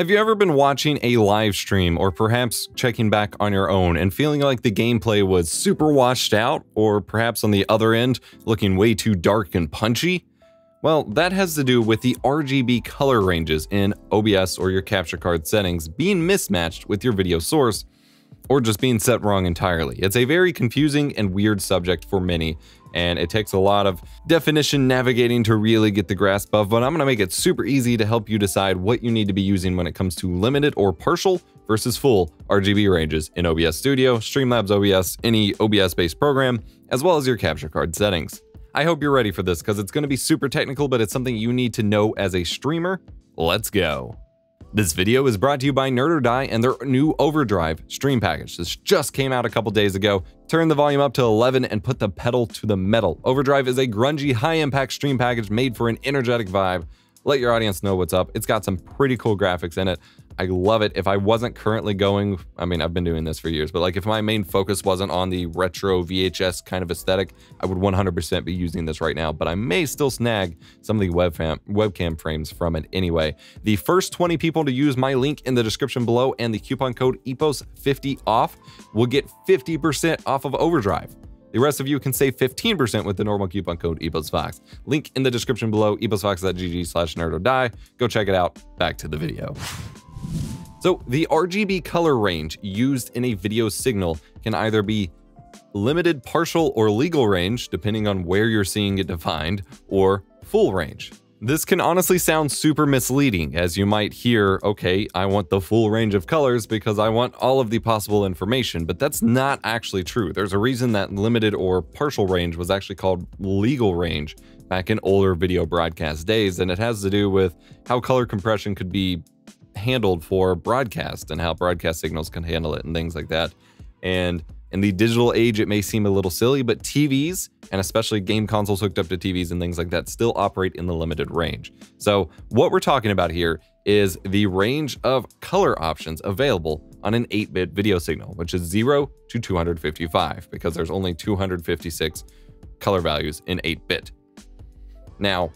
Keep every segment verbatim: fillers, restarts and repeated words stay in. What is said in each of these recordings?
Have you ever been watching a live stream or perhaps checking back on your own and feeling like the gameplay was super washed out, or perhaps on the other end looking way too dark and punchy? Well, that has to do with the R G B color ranges in O B S or your capture card settings being mismatched with your video source, or just being set wrong entirely. It's a very confusing and weird subject for many, and it takes a lot of definition navigating to really get the grasp of, but I'm gonna make it super easy to help you decide what you need to be using when it comes to limited or partial versus full R G B ranges in O B S Studio, Streamlabs O B S, any O B S-based program, as well as your capture card settings. I hope you're ready for this because it's gonna be super technical, but it's something you need to know as a streamer. Let's go. This video is brought to you by Nerd or Die and their new Overdrive stream package. This just came out a couple days ago. Turn the volume up to eleven and put the pedal to the metal. Overdrive is a grungy, high-impact stream package made for an energetic vibe. Let your audience know what's up. It's got some pretty cool graphics in it. I love it. If I wasn't currently going, I mean, I've been doing this for years, but like if my main focus wasn't on the retro V H S kind of aesthetic, I would one hundred percent be using this right now, but I may still snag some of the webcam, webcam frames from it anyway. The first twenty people to use my link in the description below and the coupon code E P O S fifty off will get fifty percent off of Overdrive. The rest of you can save fifteen percent with the normal coupon code EPOSVOX. Link in the description below, eposvox dot G G slash nerd or die. Go check it out. Back to the video. So the R G B color range used in a video signal can either be limited, partial, or legal range, depending on where you're seeing it defined, or full range. This can honestly sound super misleading, as you might hear, okay, I want the full range of colors because I want all of the possible information, but that's not actually true. There's a reason that limited or partial range was actually called legal range back in older video broadcast days, and it has to do with how color compression could be handled for broadcast and how broadcast signals can handle it and things like that. And in the digital age, it may seem a little silly, but T Vs, and especially game consoles hooked up to T Vs and things like that, still operate in the limited range. So what we're talking about here is the range of color options available on an eight bit video signal, which is zero to two hundred fifty-five, because there's only two hundred fifty-six color values in eight bit. Now,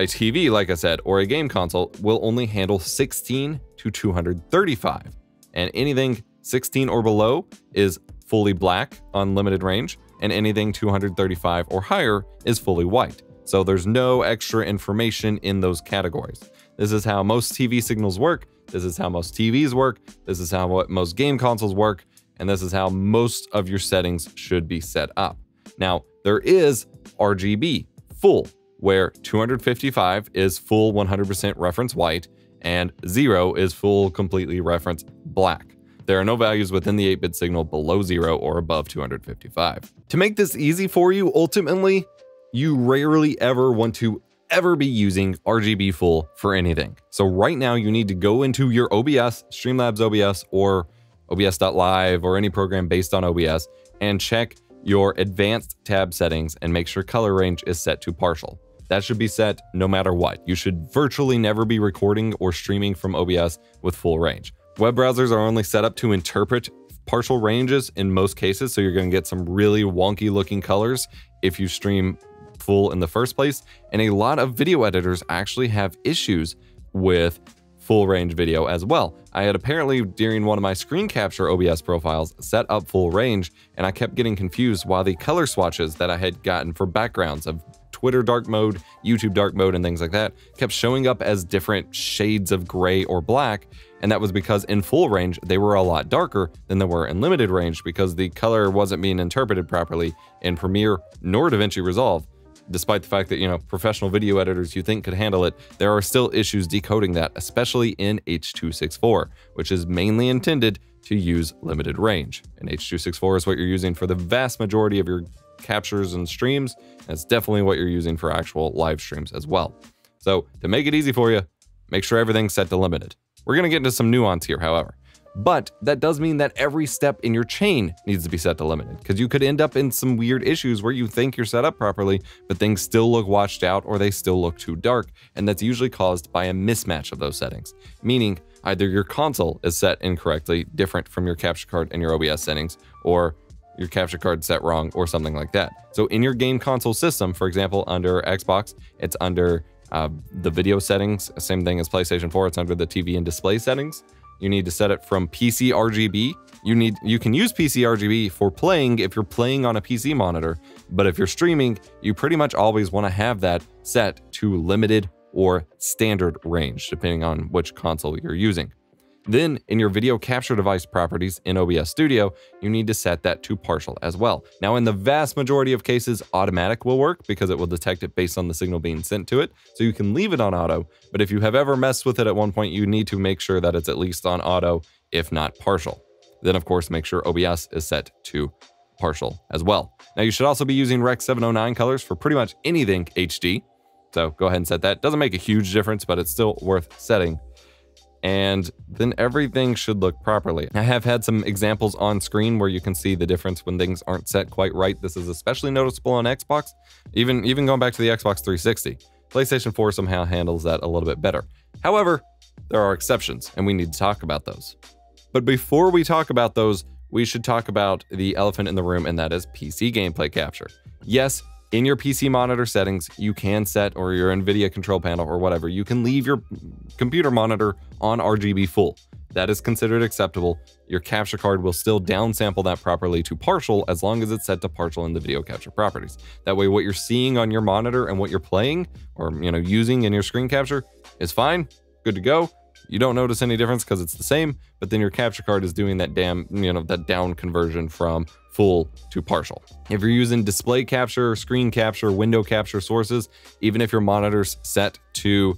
a T V, like I said, or a game console will only handle sixteen to two hundred thirty-five, and anything sixteen or below is fully black on limited range, and anything two hundred thirty-five or higher is fully white. So there's no extra information in those categories. This is how most T V signals work. This is how most T Vs work. This is how most game consoles work. And this is how most of your settings should be set up. Now, there is R G B full, where two hundred fifty-five is full one hundred percent reference white and zero is full completely reference black. There are no values within the eight bit signal below zero or above two hundred fifty-five. To make this easy for you, ultimately, you rarely ever want to ever be using R G B full for anything. So right now you need to go into your O B S, Streamlabs O B S, or O B S dot live, or any program based on O B S, and check your advanced tab settings and make sure color range is set to partial. That should be set no matter what. You should virtually never be recording or streaming from O B S with full range. Web browsers are only set up to interpret partial ranges in most cases, so you're going to get some really wonky looking colors if you stream full in the first place. And a lot of video editors actually have issues with full range video as well. I had apparently, during one of my screen capture O B S profiles, set up full range, and I kept getting confused why the color swatches that I had gotten for backgrounds of Twitter dark mode, YouTube dark mode, and things like that kept showing up as different shades of gray or black. And that was because in full range, they were a lot darker than they were in limited range, because the color wasn't being interpreted properly in Premiere nor DaVinci Resolve. Despite the fact that, you know, professional video editors you think could handle it, there are still issues decoding that, especially in H two sixty-four, which is mainly intended to use limited range. And H two sixty-four is what you're using for the vast majority of your captures and streams. That's definitely what you're using for actual live streams as well. So to make it easy for you, make sure everything's set to limited. We're going to get into some nuance here, however, but that does mean that every step in your chain needs to be set to limited, because you could end up in some weird issues where you think you're set up properly, but things still look washed out or they still look too dark. And that's usually caused by a mismatch of those settings, meaning either your console is set incorrectly, different from your capture card and your O B S settings, or your capture card set wrong or something like that. So in your game console system, for example, under Xbox, it's under Uh, the video settings, same thing as PlayStation four, it's under the T V and display settings. You need to set it from P C R G B. You need you can use P C R G B for playing if you're playing on a P C monitor, but if you're streaming, you pretty much always want to have that set to limited or standard range, depending on which console you're using. Then in your video capture device properties in O B S Studio, you need to set that to partial as well. Now in the vast majority of cases, automatic will work because it will detect it based on the signal being sent to it. So you can leave it on auto, but if you have ever messed with it at one point, you need to make sure that it's at least on auto, if not partial. Then of course, make sure O B S is set to partial as well. Now you should also be using Rec seven oh nine colors for pretty much anything H D. So go ahead and set that. Doesn't make a huge difference, but it's still worth setting. And then everything should look properly. I have had some examples on screen where you can see the difference when things aren't set quite right. This is especially noticeable on Xbox, even, even going back to the Xbox three sixty. PlayStation four somehow handles that a little bit better. However, there are exceptions and we need to talk about those. But before we talk about those, we should talk about the elephant in the room, and that is P C gameplay capture. Yes, in your P C monitor settings, you can set, or your Nvidia control panel or whatever, you can leave your computer monitor on R G B full. That is considered acceptable. Your capture card will still downsample that properly to partial as long as it's set to partial in the video capture properties. That way what you're seeing on your monitor and what you're playing or you know using in your screen capture is fine, good to go. You don't notice any difference because it's the same, but then your capture card is doing that damn, you know, that down conversion from full to partial. If you're using display capture, screen capture, window capture sources, even if your monitor's set to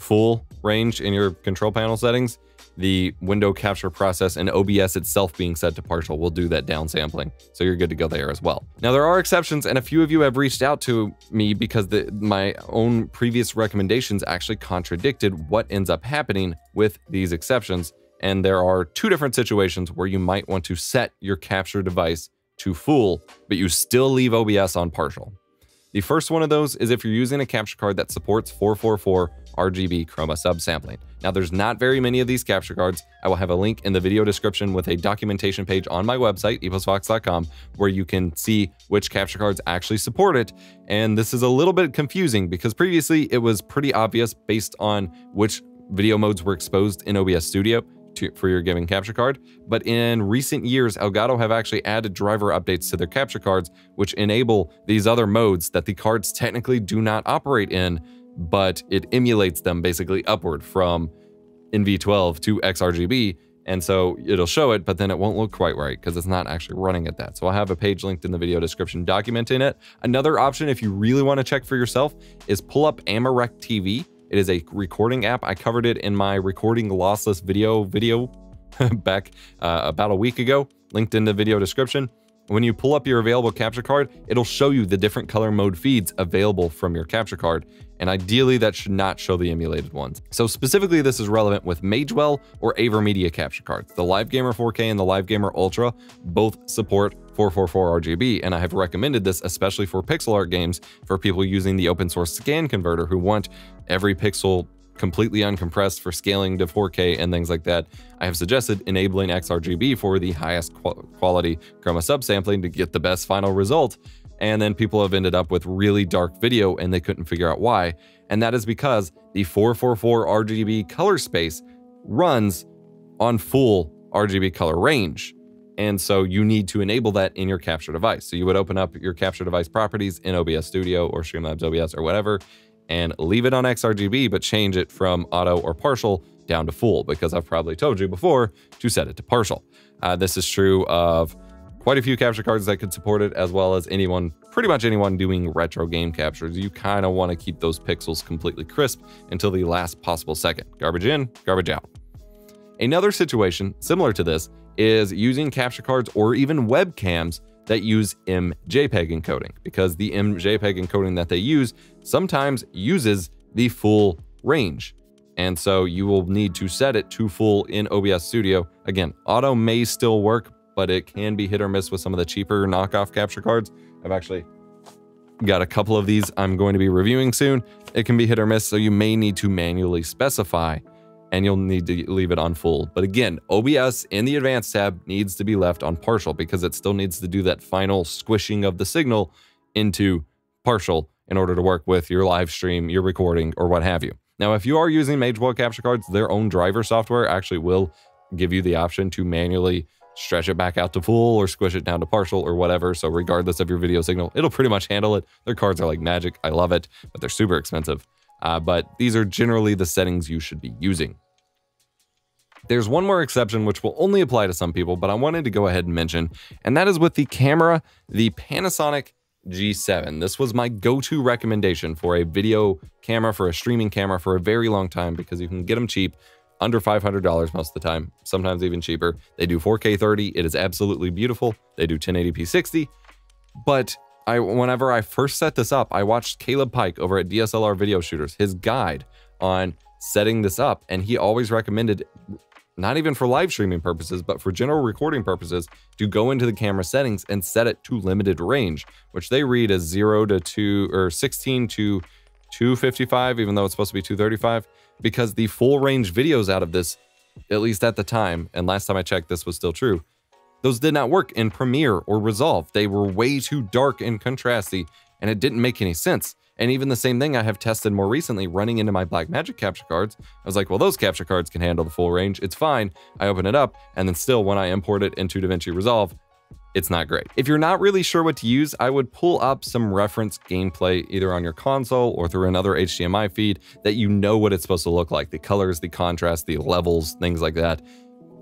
full range in your control panel settings, the window capture process and O B S itself being set to partial will do that downsampling. So you're good to go there as well. Now there are exceptions, and a few of you have reached out to me because the, my own previous recommendations actually contradicted what ends up happening with these exceptions. And there are two different situations where you might want to set your capture device to full, but you still leave O B S on partial. The first one of those is if you're using a capture card that supports four four four R G B chroma subsampling. Now there's not very many of these capture cards. I will have a link in the video description with a documentation page on my website, eposvox dot com, where you can see which capture cards actually support it. And this is a little bit confusing because previously it was pretty obvious based on which video modes were exposed in O B S Studio to, for your given capture card. But in recent years, Elgato have actually added driver updates to their capture cards, which enable these other modes that the cards technically do not operate in, but it emulates them basically upward from N V twelve to X R G B. And so it'll show it, but then it won't look quite right because it's not actually running at that. So I'll have a page linked in the video description documenting it. Another option, if you really want to check for yourself, is pull up Amarec T V. It is a recording app. I covered it in my recording lossless video video back uh, about a week ago, linked in the video description. When you pull up your available capture card, it'll show you the different color mode feeds available from your capture card. And ideally that should not show the emulated ones. So specifically this is relevant with Magewell or AVerMedia capture cards. The Live Gamer four K and the Live Gamer Ultra both support four four four R G B, and I have recommended this especially for pixel art games for people using the open source scan converter who want every pixel completely uncompressed for scaling to four K and things like that. I have suggested enabling X R G B for the highest qu quality chroma subsampling to get the best final result. And then people have ended up with really dark video and they couldn't figure out why. And that is because the four four four R G B color space runs on full R G B color range. And so you need to enable that in your capture device. So you would open up your capture device properties in O B S Studio or Streamlabs O B S or whatever, and leave it on X R G B, but change it from auto or partial down to full, because I've probably told you before to set it to partial. Uh, this is true of quite a few capture cards that could support it, as well as anyone, pretty much anyone doing retro game captures. You kind of want to keep those pixels completely crisp until the last possible second. Garbage in, garbage out. Another situation similar to this is using capture cards or even webcams that use M J peg encoding, because the M J peg encoding that they use sometimes uses the full range. And so you will need to set it to full in O B S Studio. Again, auto may still work, but it can be hit or miss with some of the cheaper knockoff capture cards. I've actually got a couple of these I'm going to be reviewing soon. It can be hit or miss, so you may need to manually specify, and you'll need to leave it on full. But again, O B S in the advanced tab needs to be left on partial because it still needs to do that final squishing of the signal into partial in order to work with your live stream, your recording, or what have you. Now, if you are using Magewell capture cards, their own driver software actually will give you the option to manually stretch it back out to full or squish it down to partial or whatever. So regardless of your video signal, it'll pretty much handle it. Their cards are like magic. I love it, but they're super expensive. Uh, but these are generally the settings you should be using. There's one more exception, which will only apply to some people, but I wanted to go ahead and mention, and that is with the camera, the Panasonic G seven. This was my go-to recommendation for a video camera, for a streaming camera for a very long time, because you can get them cheap, under five hundred dollars most of the time, sometimes even cheaper. They do four K thirty. It is absolutely beautiful. They do ten eighty p sixty. But I, whenever I first set this up, I watched Caleb Pike over at D S L R Video Shooters, his guide on setting this up, and he always recommended, not even for live streaming purposes, but for general recording purposes, to go into the camera settings and set it to limited range, which they read as zero to two or sixteen to two fifty-five, even though it's supposed to be two thirty-five, because the full range videos out of this, at least at the time, and last time I checked, this was still true, those did not work in Premiere or Resolve. They were way too dark and contrasty, and it didn't make any sense. And even the same thing I have tested more recently running into my Blackmagic capture cards. I was like, well, those capture cards can handle the full range. It's fine. I open it up, and then still when I import it into DaVinci Resolve, it's not great. If you're not really sure what to use, I would pull up some reference gameplay either on your console or through another H D M I feed that you know what it's supposed to look like. The colors, the contrast, the levels, things like that.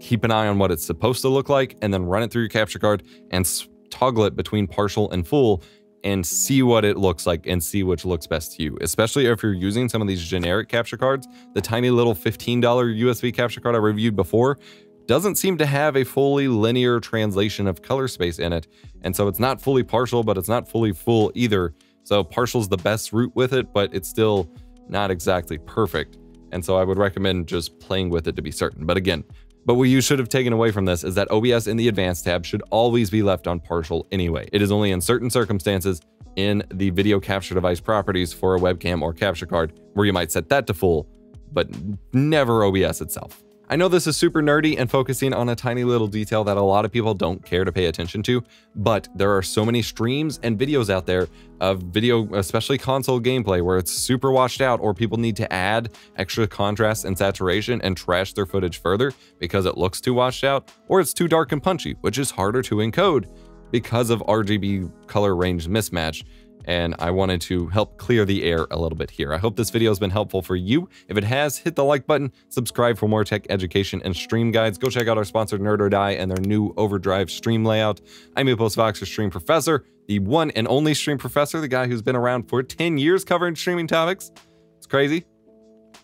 Keep an eye on what it's supposed to look like, and then run it through your capture card and toggle it between partial and full, and see what it looks like and see which looks best to you, especially if you're using some of these generic capture cards. The tiny little fifteen dollar U S B capture card I reviewed before doesn't seem to have a fully linear translation of color space in it. And so it's not fully partial, but it's not fully full either. So partial's the best route with it, but it's still not exactly perfect. And so I would recommend just playing with it to be certain. But again, But what you should have taken away from this is that O B S in the Advanced tab should always be left on partial anyway. It is only in certain circumstances in the video capture device properties for a webcam or capture card where you might set that to full, but never O B S itself. I know this is super nerdy and focusing on a tiny little detail that a lot of people don't care to pay attention to, but there are so many streams and videos out there of video, especially console gameplay, where it's super washed out or people need to add extra contrast and saturation and trash their footage further because it looks too washed out or it's too dark and punchy, which is harder to encode because of R G B color range mismatch. And I wanted to help clear the air a little bit here. I hope this video has been helpful for you. If it has, hit the like button, subscribe for more tech education and stream guides. Go check out our sponsor, Nerd or Die, and their new Overdrive stream layout. I'm EPOSVOX, your stream professor, the one and only stream professor, the guy who's been around for ten years covering streaming topics. It's crazy.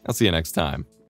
I'll see you next time.